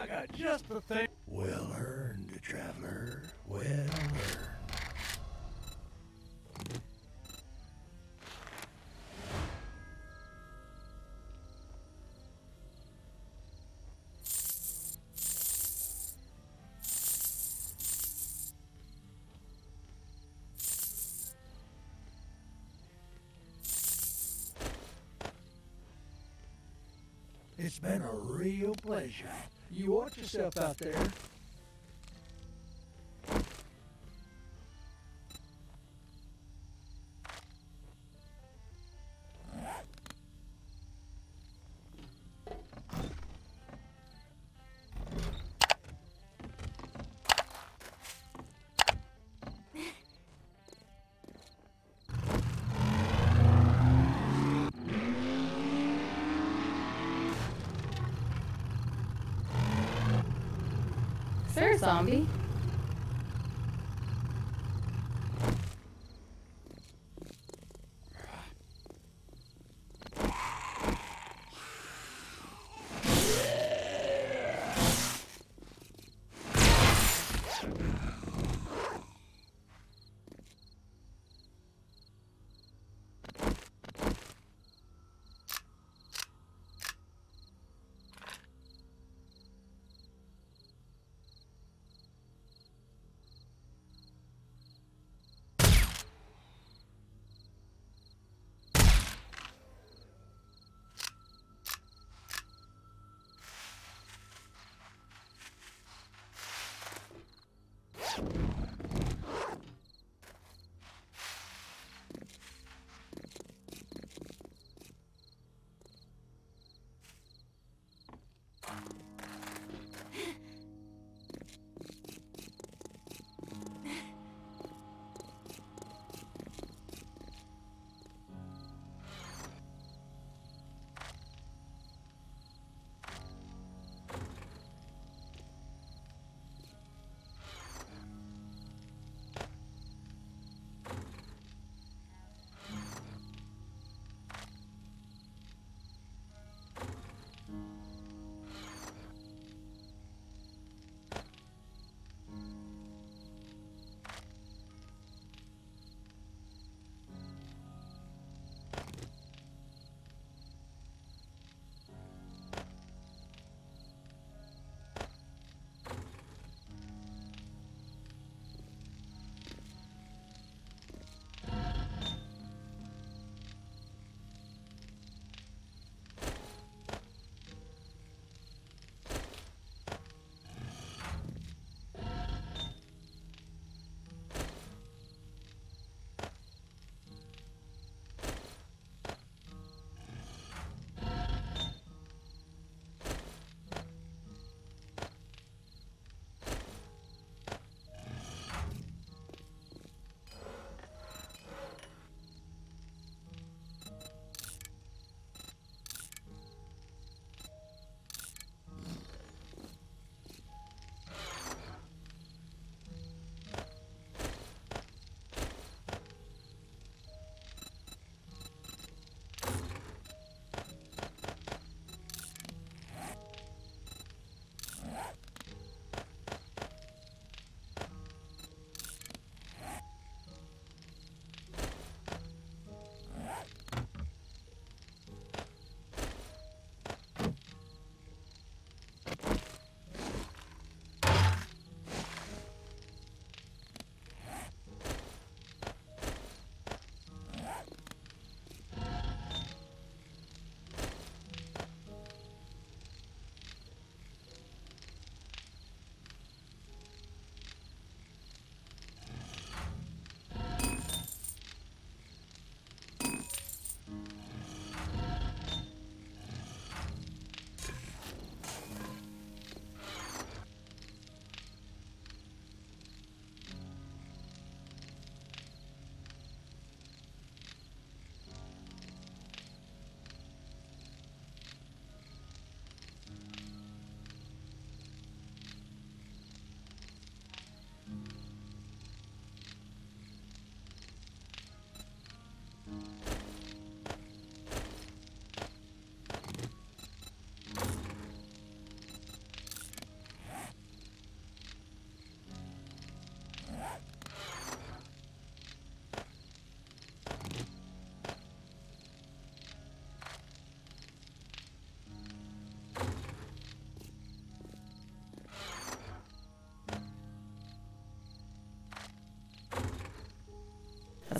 I got just the thing. Well earned, traveler. Well earned. It's been a real pleasure. You watch yourself out there. Sir, zombie.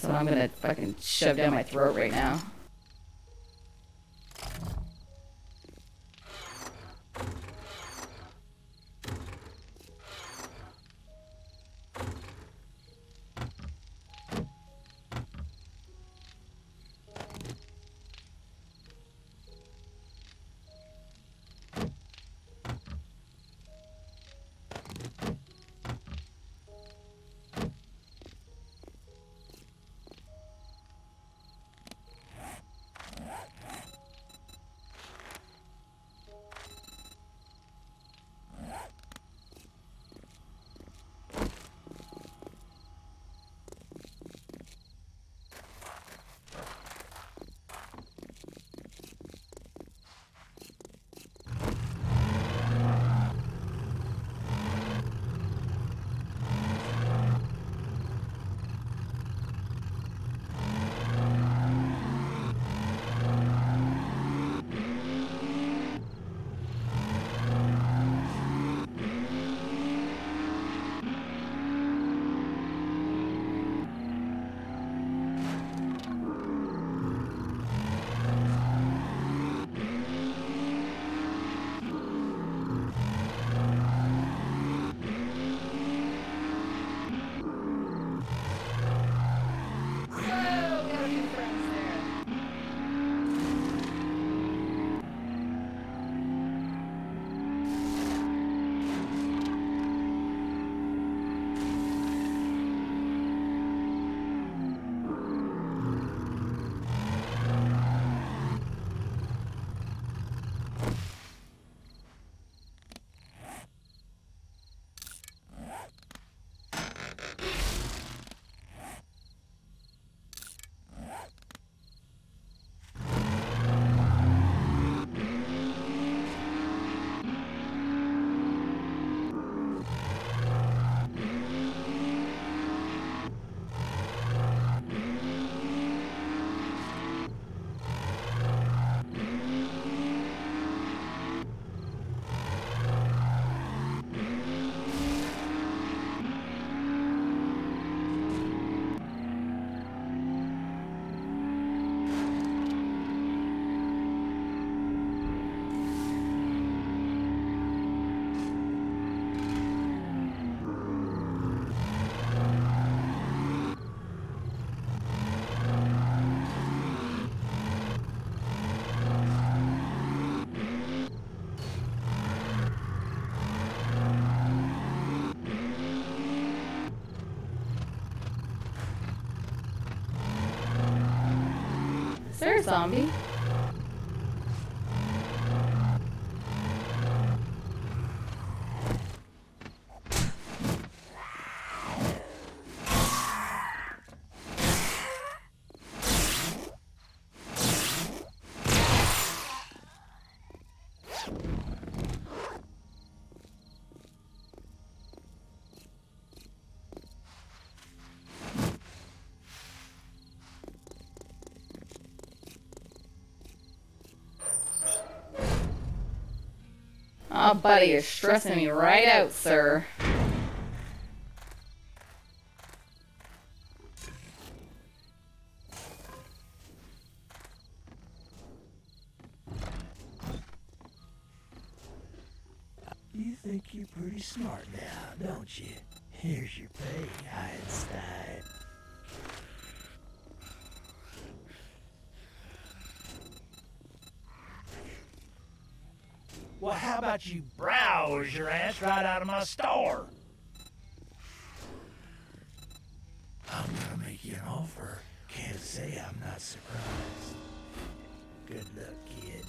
That's what I'm gonna fucking shove down my throat right now. Is there a zombie? Oh, buddy, you're stressing me right out, sir. You think you're pretty smart now, don't you? Here's your pay, Einstein. Well, how about you browse your ass right out of my store? I'm gonna make you an offer. Can't say I'm not surprised. Good luck, kid.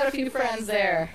A few friends there.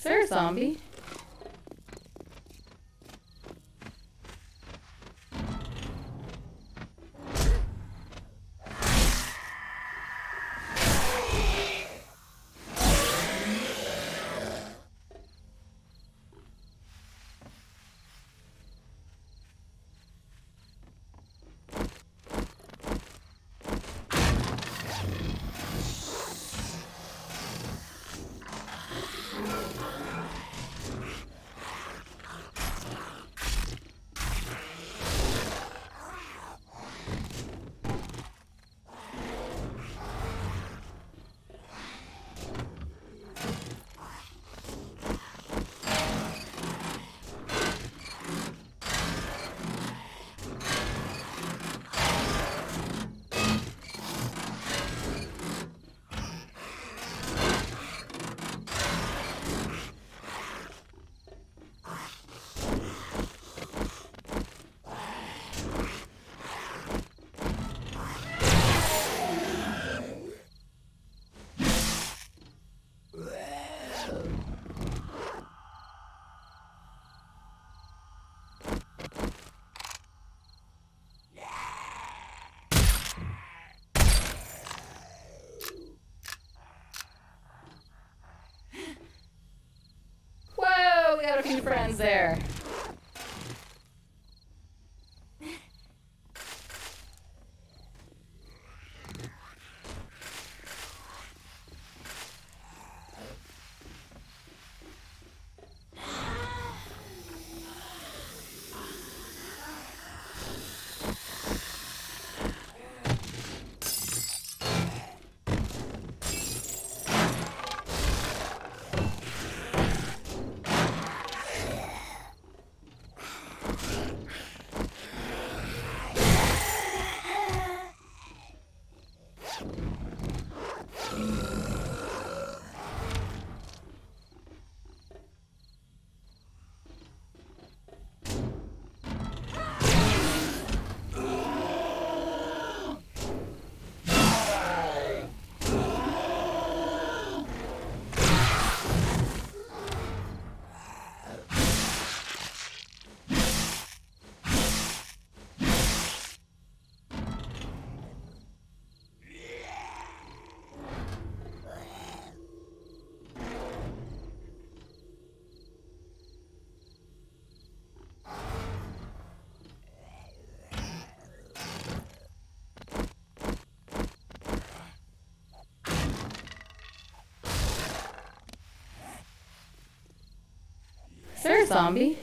Sir, zombie. Friends there. Sir, zombie.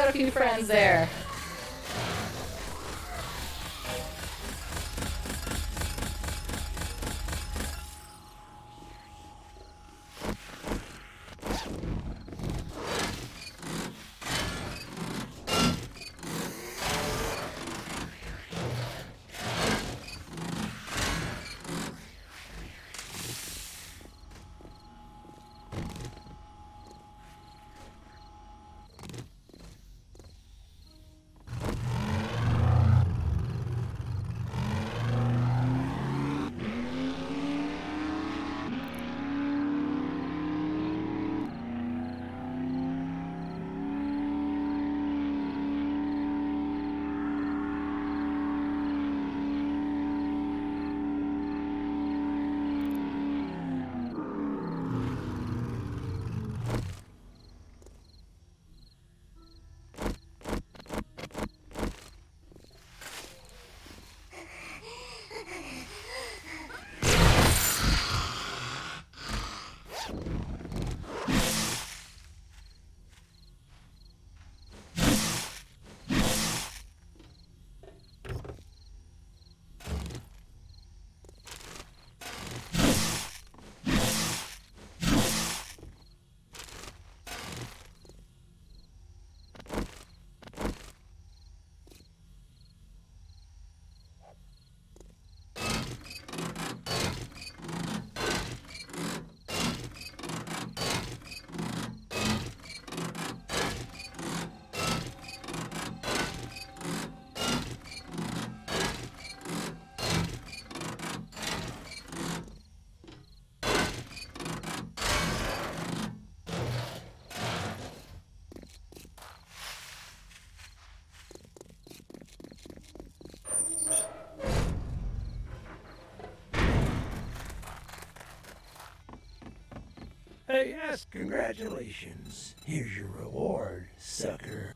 A few friends there. Hey, yes, congratulations. Here's your reward, sucker.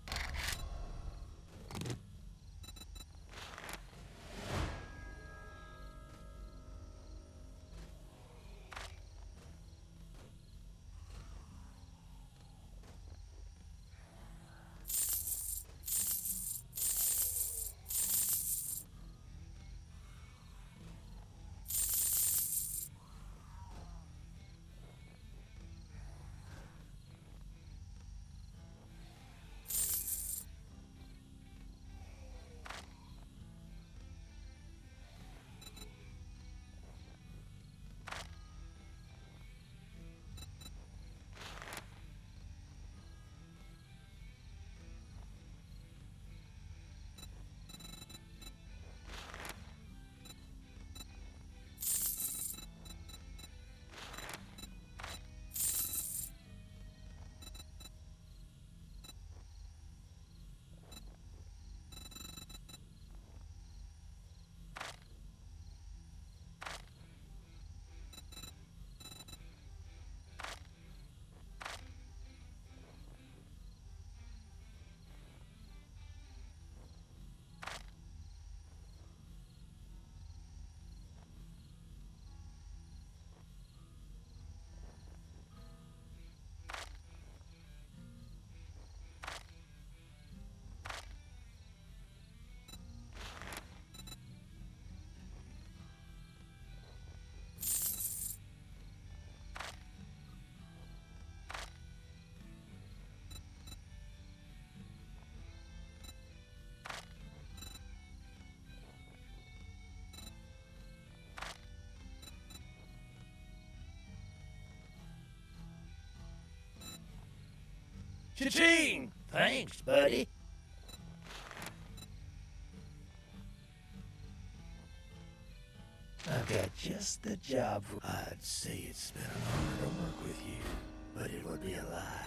Cha-ching! Thanks, buddy. I've got just the job for... I'd say it's been an honor to work with you, but it would be a lie.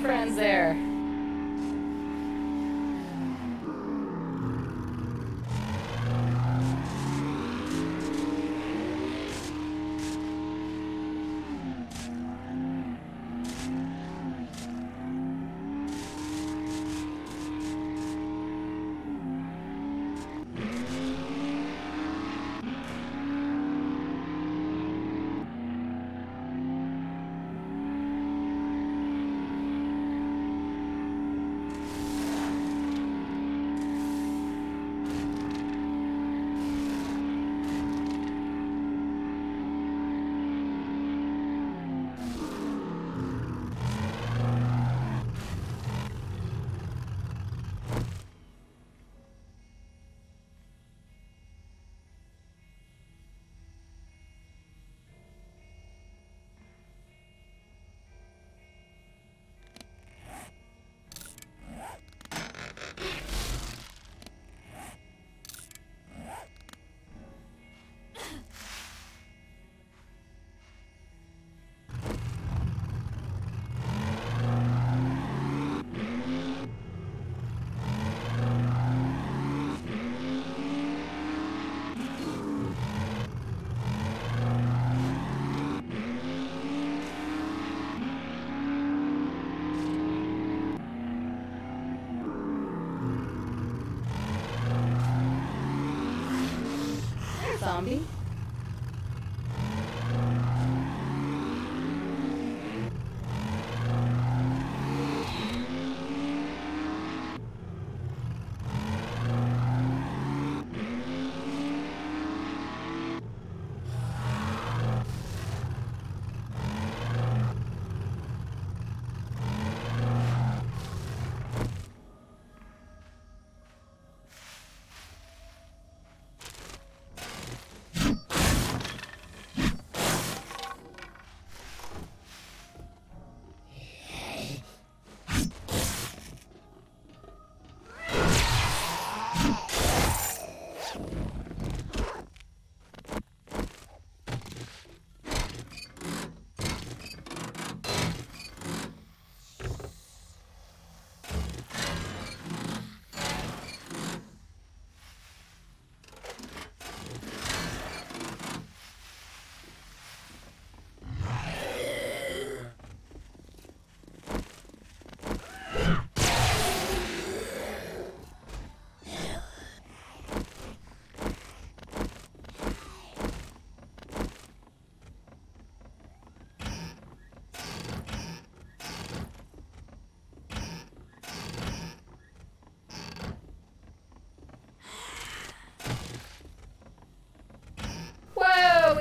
Friends there. zombie?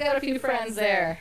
Got a few friends there.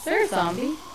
Is there a zombie?